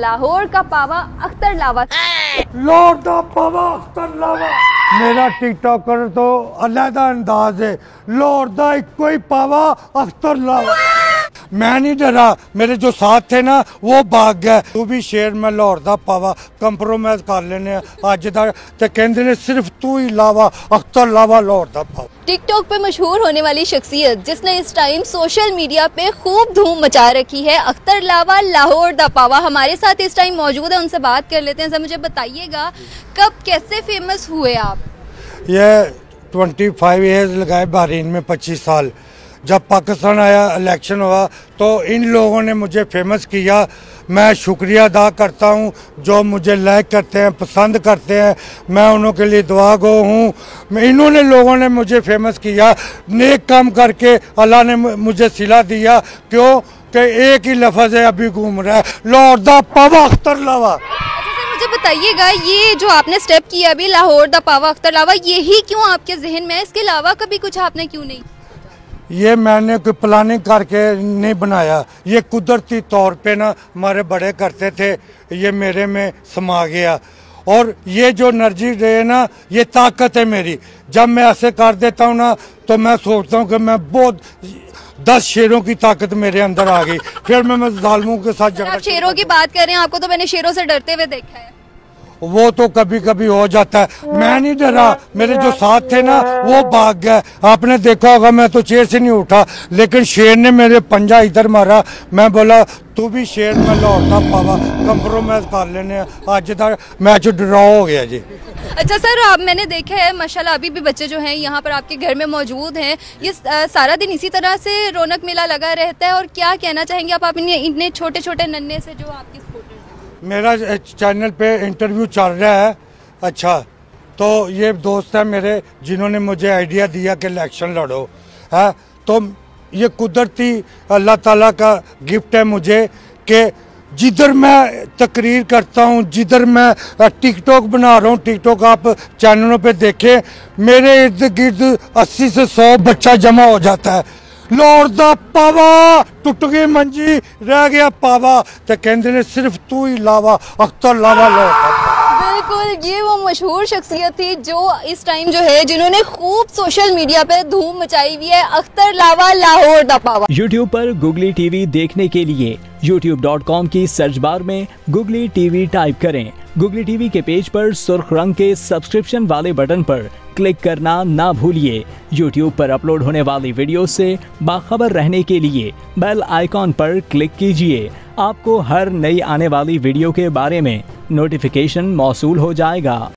लाहौर का पावा अख्तर लावा, लाहौर दा पावा अख्तर लावा। मेरा टिकटॉकर तो अलहदा अंदाज है, लाहौर दा इक्को ही पावा अख्तर लावा। मैं नहीं डरा, मेरे जो साथ थे ना वो भाग गए। तू भी शेर में लाहौर दा पावा कंप्रोमाइज कर लेने अज तक, तो कहते ने सिर्फ तू ही लावा अख्तर लावा लाहौर दा पावा। टिकटॉक पे मशहूर होने वाली शख्सियत जिसने इस टाइम सोशल मीडिया पे खूब धूम मचा रखी है, अख्तर लावा लाहौर दा पावा हमारे साथ इस टाइम मौजूद है। उनसे बात कर लेते हैं। सर मुझे बताइएगा कब कैसे फेमस हुए आप? ये 25 ईयर्स लगाए बहरीन में, 25 साल। जब पाकिस्तान आया, इलेक्शन हुआ, तो इन लोगों ने मुझे फेमस किया। मैं शुक्रिया अदा करता हूं जो मुझे लाइक करते हैं, पसंद करते हैं। मैं उनके लिए दुआगो हूं। इन्होंने लोगों ने मुझे फेमस किया। नेक काम करके अल्लाह ने मुझे सिला दिया। क्यों कि एक ही लफ्ज़ है अभी घूम रहा है, लाहौर दा पावा अख्तर लावा। मुझे बताइएगा ये जो आपने स्टेप किया अभी लाहौर दा पावा अख्तर लावा, यही क्यों आपके जहन में? इसके अलावा कभी कुछ आपने क्यों नहीं? ये मैंने कोई प्लानिंग करके नहीं बनाया, ये कुदरती तौर पे ना हमारे बड़े करते थे, ये मेरे में समा गया। और ये जो एनर्जी है ना, ये ताकत है मेरी। जब मैं ऐसे कर देता हूँ ना तो मैं सोचता हूँ कि मैं बहुत 10 शेरों की ताकत मेरे अंदर आ गई। फिर मैं जालिमों के साथ झगड़ा। शेरों की बात कर रहे हैं, आपको तो मैंने शेरों से डरते हुए देखा है। वो तो कभी कभी हो जाता है। मैं नहीं डरा, मेरे जो साथ थे ना वो भाग गए। आपने देखा होगा मैं तो चेयर से नहीं उठा, लेकिन शेर ने मेरे पंजा इधर मारा। मैं बोला तू भी शेर में लाहौर दा पावा कंप्रोमाइज कर लेने अज तक, मैच ड्रॉ हो गया जी। अच्छा सर, आप मैंने देखा है माशाल्लाह अभी भी बच्चे जो हैं यहाँ पर आपके घर में मौजूद हैं, ये सारा दिन इसी तरह से रौनक मेला लगा रहता है। और क्या कहना चाहेंगे आप इतने छोटे छोटे नन्हे से जो आपके? मेरा चैनल पे इंटरव्यू चल रहा है। अच्छा, तो ये दोस्त है मेरे जिन्होंने मुझे आइडिया दिया कि इलेक्शन लड़ो है, तो ये कुदरती अल्लाह ताला का गिफ्ट है मुझे कि जिधर मैं तकरीर करता हूँ, जिधर मैं टिकटॉक बना रहा हूँ, टिकटॉक आप चैनलों पे देखें, मेरे इर्द गिर्द 80 से 100 बच्चा जमा हो जाता है। लाहौर दा पावा टुट गई मंजी, रह गया पावा, तो कहते ने सिर्फ तू ही लावा अख्तर लावा लाहौर। बिल्कुल, ये वो मशहूर शख्सियत थी जो इस टाइम जो है जिन्होंने खूब सोशल मीडिया पे धूम मचाई हुई है, अख्तर लावा लाहौर दा पावा। YouTube पर Google TV देखने के लिए youtube.com की सर्च बार में Google TV टाइप करें। Google TV के पेज पर सुर्ख रंग के सब्सक्रिप्शन वाले बटन पर क्लिक करना ना भूलिए। YouTube पर अपलोड होने वाली वीडियो से बाखबर रहने के लिए बेल आइकॉन पर क्लिक कीजिए। आपको हर नई आने वाली वीडियो के बारे में नोटिफिकेशन मौसूल हो जाएगा।